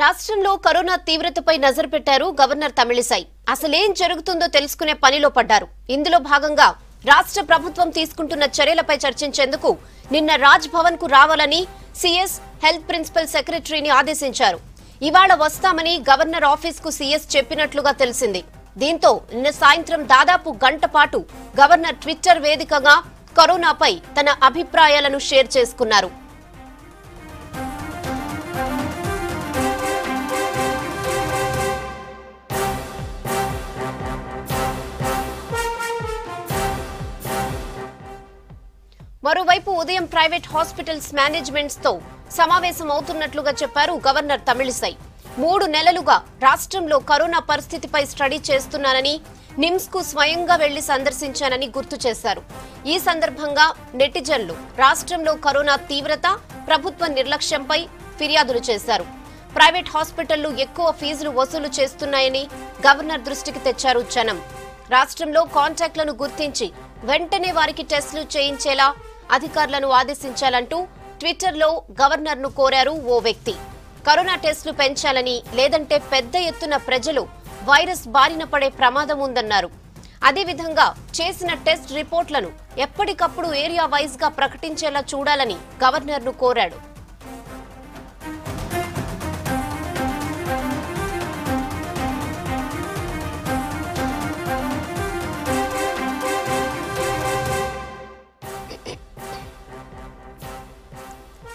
రాష్ట్రంలో కరోనా తీవ్రతపై నజర్ పెట్టారు గవర్నర్ తమిళిసై. అసలేం జరుగుతుందో తెలుసుకునే పనిలో పడ్డారు. ఇందులో భాగంగా రాష్ట్ర ప్రభుత్వం తీసుకుంటున్న చర్యలపై చర్చించేందుకు నిన్న రాజ్ భవన్ కు రావాలని సిఎస్ హెల్త్ ప్రిన్సిపల్ సెక్రటరీని ఆదేశించారు. ఇవాళ వస్తామని గవర్నర్ ఆఫీస్ కు సిఎస్ చెప్పినట్లుగా తెలిసింది. దీంతో నిన్న సాయంత్రం దాదాపు గంట పాటు గవర్నర్ ట్విట్టర్ వేదికగా కరోనాపై తన అభిప్రాయాలను షేర్ చేసుకున్నారు. మరోవైపు ఉదయం ప్రైవేట్ హాస్పిటల్స్ మేనేజ్మెంట్స్ తో సమావేశం అవుతున్నట్లుగా చెప్పారు గవర్నర్ తమిళిసై. 3 నెలలుగా రాష్ట్రంలో కరోనా పరిస్థితిపై స్టడీ చేస్తున్నానని, నిమ్స్ కు స్వయంగా వెళ్లి సందర్శించానని గుర్తు చేశారు. ఈ సందర్భంగా నెటిజన్లు రాష్ట్రంలో కరోనా తీవ్రత, ప్రభుత్వ నిర్లక్ష్యంపై ఫిర్యాదులు చేశారు. ప్రైవేట్ హాస్పిటళ్లు ఎక్కువ ఫీజులు వసూలు చేస్తున్నాయని గవర్నర్ దృష్టికి తెచ్చారు జనం. రాష్ట్రంలో కాంటాక్ట్లను గుర్తించి వెంటనే వారికి టెస్టులు చేయించేలా అధికారులను ఆదేశించాలంటూ ట్విట్టర్లో గవర్నర్ను కోరారు ఓ వ్యక్తి. కరోనా టెస్టులు పెంచాలని, లేదంటే పెద్ద ఎత్తున ప్రజలు వైరస్ బారిన పడే ప్రమాదం ఉందన్నారు. అదేవిధంగా చేసిన టెస్ట్ రిపోర్ట్లను ఎప్పటికప్పుడు ఏరియా వైజ్గా ప్రకటించేలా చూడాలని గవర్నర్ను కోరాడు.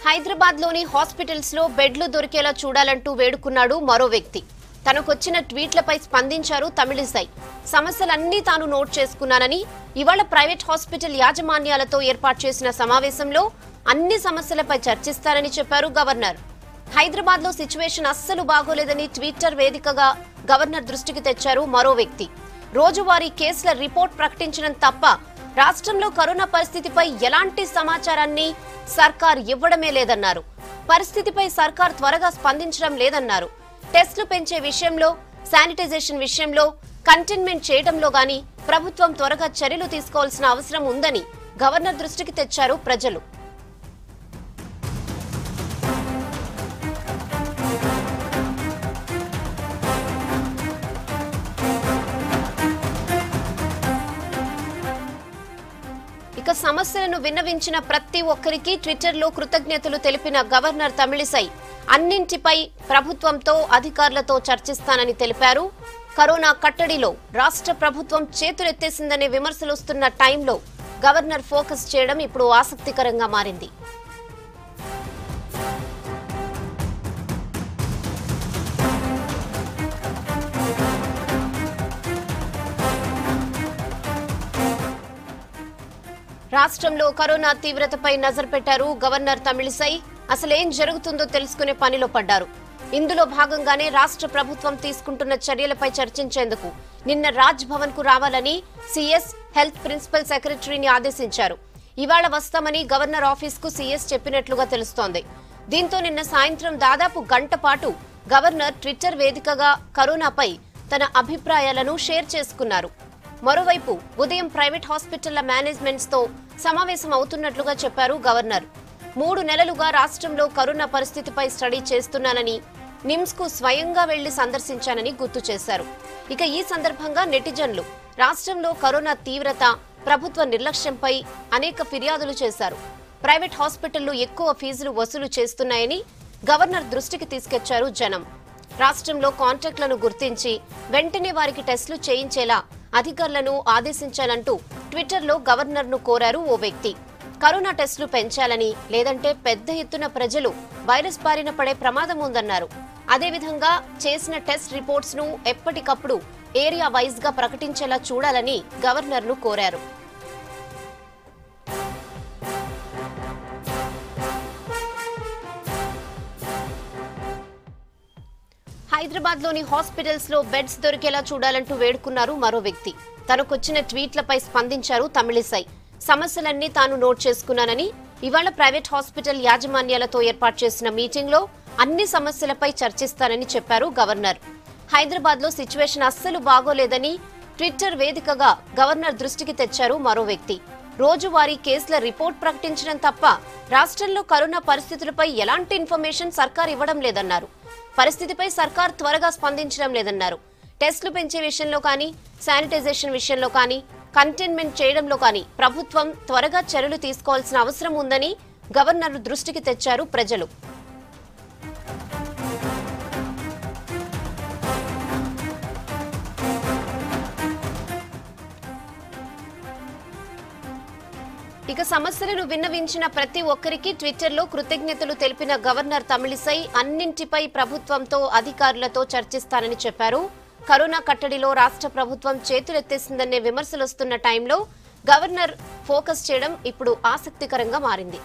హైదరాబాద్ లోని హాస్పిటల్స్ లో బెడ్లు దొరికేలా చూడాలంటూ వేడుకున్నాడు మరో వ్యక్తి. తనకొచ్చిన ట్వీట్లపై స్పందించారు తమిళిసై. సమస్యలన్నీ తాను నోట్ చేసుకున్నానని, ఇవాళ ప్రైవేట్ హాస్పిటల్ యాజమాన్యాలతో ఏర్పాటు చేసిన సమావేశంలో అన్ని సమస్యలపై చర్చిస్తారని చెప్పారు గవర్నర్. హైదరాబాద్ లో సిచ్యువేషన్ అస్సలు బాగోలేదని ట్విట్టర్ వేదికగా గవర్నర్ దృష్టికి తెచ్చారు మరో వ్యక్తి. రోజువారీ కేసుల రిపోర్ట్ ప్రకటించడం తప్ప రాష్ట్రంలో కరోనా పరిస్థితిపై ఎలాంటి సమాచారాన్ని సర్కార్ ఇవ్వడమే లేదన్నారు. పరిస్థితిపై సర్కార్ త్వరగా స్పందించడం లేదన్నారు. టెస్టులు పెంచే విషయంలో, శానిటైజేషన్ విషయంలో, కంటైన్మెంట్ చేయడంలో గానీ ప్రభుత్వం త్వరగా చర్యలు తీసుకోవాల్సిన అవసరం ఉందని గవర్నర్ దృష్టికి తెచ్చారు ప్రజలు. సమస్యలను విన్నవించిన ప్రతి ఒక్కరికి ట్విట్టర్లో కృతజ్ఞతలు తెలిపిన గవర్నర్ తమిళిసై అన్నింటిపై ప్రభుత్వంతో, అధికారులతో చర్చిస్తానని తెలిపారు. కరోనా కట్టడిలో రాష్ట్ర ప్రభుత్వం చేతులెత్తేసిందనే విమర్శలు వస్తున్న టైంలో గవర్నర్ ఫోకస్ చేయడం ఇప్పుడు ఆసక్తికరంగా మారింది. రాష్ట్రంలో కరోనా తీవ్రతపై నజర్ పెట్టారు గవర్నర్ తమిళిసై. అసలేం జరుగుతుందో తెలుసుకునే పనిలో పడ్డారు. ఇందులో భాగంగానే రాష్ట్ర ప్రభుత్వం తీసుకుంటున్న చర్యలపై చర్చించేందుకు నిన్న రాజ్ భవన్ కు రావాలని సిఎస్ హెల్త్ ప్రిన్సిపల్ సెక్రటరీని ఆదేశించారు. ఇవాళ వస్తామని గవర్నర్ ఆఫీస్ కు సిఎస్ చెప్పినట్లుగా తెలుస్తోంది. దీంతో నిన్న సాయంత్రం దాదాపు గంట పాటు గవర్నర్ ట్విట్టర్ వేదికగా కరోనాపై తన అభిప్రాయాలను షేర్ చేసుకున్నారు. మరోవైపు ఉదయం ప్రైవేట్ హాస్పిటళ్ల మేనేజ్మెంట్స్ తో సమావేశం అవుతున్నట్లుగా చెప్పారు గవర్నర్. 3 నెలలుగా రాష్ట్రంలో కరోనా పరిస్థితిపై స్టడీ చేస్తున్నానని, నిమ్స్ కు స్వయంగా వెళ్లి సందర్శించానని గుర్తు చేశారు. ఇక ఈ సందర్భంగా నెటిజన్లు రాష్ట్రంలో కరోనా తీవ్రత, ప్రభుత్వ నిర్లక్ష్యంపై అనేక ఫిర్యాదులు చేశారు. ప్రైవేట్ హాస్పిటళ్లు ఎక్కువ ఫీజులు వసూలు చేస్తున్నాయని గవర్నర్ దృష్టికి తీసుకెచ్చారు జనం. రాష్ట్రంలో కాంటాక్ట్లను గుర్తించి వెంటనే వారికి టెస్టులు చేయించేలా అధికారులను ఆదేశించాలంటూ ట్విట్టర్లో గవర్నర్ను కోరారు ఓ వ్యక్తి. కరోనా టెస్టులు పెంచాలని, లేదంటే పెద్ద ఎత్తున ప్రజలు వైరస్ బారిన పడే ప్రమాదం ఉందన్నారు. అదేవిధంగా చేసిన టెస్ట్ రిపోర్ట్స్ ను ఎప్పటికప్పుడు ఏరియా వైజ్ గా ప్రకటించేలా చూడాలని గవర్నర్ను కోరారు. హైదరాబాద్ లోని హాస్పిటల్స్ లో బెడ్స్ దొరికేలా చూడాలంటూ వేడుకున్నారు మరో వ్యక్తి. తనకొచ్చిన ట్వీట్లపై స్పందించారు తమిళిసై. సమస్యలన్నీ తాను నోట్ చేసుకున్నానని, ఇవాళ ప్రైవేట్ హాస్పిటల్ యాజమాన్యాలతో ఏర్పాటు చేసిన మీటింగ్ లో అన్ని సమస్యలపై చర్చిస్తానని చెప్పారు గవర్నర్. హైదరాబాద్ లో సిచ్యువేషన్ అస్సలు బాగోలేదని ట్విట్టర్ వేదికగా గవర్నర్ దృష్టికి తెచ్చారు మరో వ్యక్తి. రోజువారీ కేసుల రిపోర్ట్ ప్రకటించడం తప్ప రాష్ట్రంలో కరోనా పరిస్థితులపై ఎలాంటి ఇన్ఫర్మేషన్ సర్కార్ ఇవ్వడం లేదన్నారు. పరిస్థితిపై సర్కార్ త్వరగా స్పందించడం లేదన్నారు. టెస్టులు పెంచే విషయంలో కానీ, శానిటైజేషన్ విషయంలో కానీ, కంటైన్మెంట్ చేయడంలో కానీ ప్రభుత్వం త్వరగా చర్యలు తీసుకోవాల్సిన అవసరం ఉందని గవర్నర్ దృష్టికి తెచ్చారు ప్రజలు. ఇక సమస్యలను విన్నవించిన ప్రతి ఒక్కరికి ట్విట్టర్లో కృతజ్ఞతలు తెలిపిన గవర్నర్ తమిళిసై అన్నింటిపై ప్రభుత్వంతో అధికారులతో చర్చిస్తానని చెప్పారు. కరోనా కట్టడిలో రాష్ట్ర ప్రభుత్వం చేతులెత్తేసిందనే విమర్శలు వస్తున్న టైంలో గవర్నర్ ఫోకస్ చేయడం ఇప్పుడు ఆసక్తికరంగా మారింది.